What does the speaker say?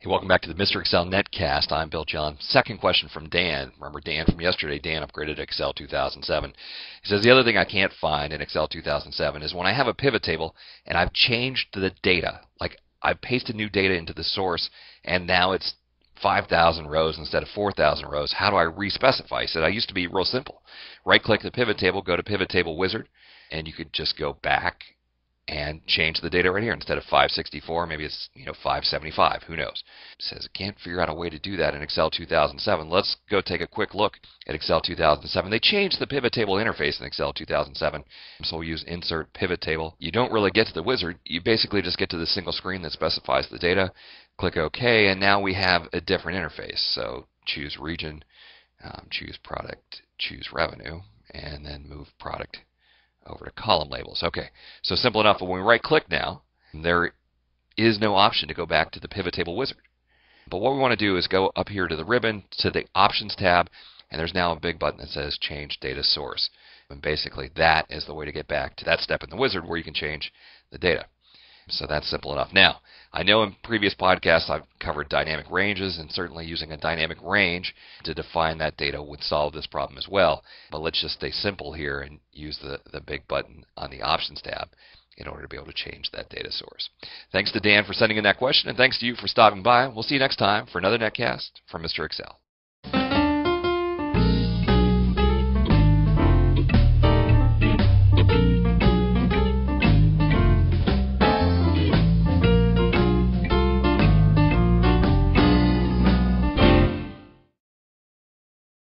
Hey, welcome back to the Mr. Excel Netcast. I'm Bill Jelen. Second question from Dan. Remember Dan from yesterday? Dan upgraded Excel 2007. He says, the other thing I can't find in Excel 2007 is when I have a pivot table and I've changed the data. Like I've pasted new data into the source and now it's 5,000 rows instead of 4,000 rows. How do I respecify? He said, I used to be real simple. Right-click the pivot table, go to Pivot Table Wizard, and you could just go back and change the data right here. Instead of 564, maybe it's 575, who knows. It says I can't figure out a way to do that in Excel 2007. Let's go take a quick look at Excel 2007. They changed the pivot table interface in Excel 2007, so we'll use Insert Pivot Table. You don't really get to the wizard, you basically just get to the single screen that specifies the data. Click OK, and now we have a different interface. So choose region, choose product, choose revenue, and then move product over to column labels. Okay, so simple enough, but when we right click now, there is no option to go back to the pivot table wizard. But what we want to do is go up here to the ribbon, to the options tab, and there's now a big button that says change data source. And basically that is the way to get back to that step in the wizard where you can change the data. So that's simple enough. Now, I know in previous podcasts I've covered dynamic ranges, and certainly using a dynamic range to define that data would solve this problem as well. But let's just stay simple here and use the big button on the Options tab in order to be able to change that data source. Thanks to Dan for sending in that question, and thanks to you for stopping by. We'll see you next time for another Netcast from Mr. Excel.